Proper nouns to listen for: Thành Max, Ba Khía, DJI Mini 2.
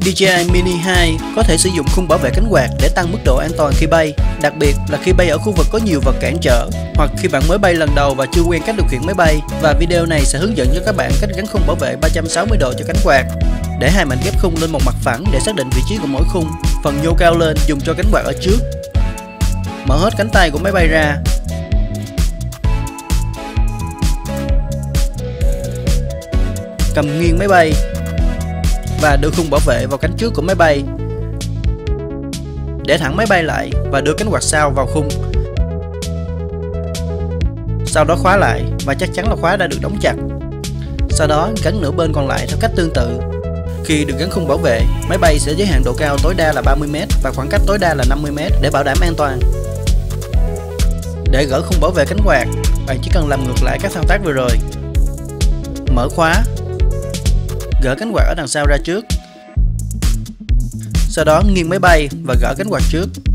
DJI Mini 2 có thể sử dụng khung bảo vệ cánh quạt để tăng mức độ an toàn khi bay, đặc biệt là khi bay ở khu vực có nhiều vật cản trở, hoặc khi bạn mới bay lần đầu và chưa quen cách điều khiển máy bay. Và video này sẽ hướng dẫn cho các bạn cách gắn khung bảo vệ 360 độ cho cánh quạt. Để hai mảnh ghép khung lên một mặt phẳng để xác định vị trí của mỗi khung, phần nhô cao lên dùng cho cánh quạt ở trước. Mở hết cánh tay của máy bay ra. Cầm nghiêng máy bay và đưa khung bảo vệ vào cánh trước của máy bay. Để thẳng máy bay lại và đưa cánh quạt sau vào khung. Sau đó khóa lại và chắc chắn là khóa đã được đóng chặt. Sau đó gắn nửa bên còn lại theo cách tương tự. Khi được gắn khung bảo vệ, máy bay sẽ giới hạn độ cao tối đa là 30 m và khoảng cách tối đa là 50 m để bảo đảm an toàn. Để gỡ khung bảo vệ cánh quạt, bạn chỉ cần làm ngược lại các thao tác vừa rồi. Mở khóa, gỡ cánh quạt ở đằng sau ra trước. Sau đó nghiêng máy bay và gỡ cánh quạt trước.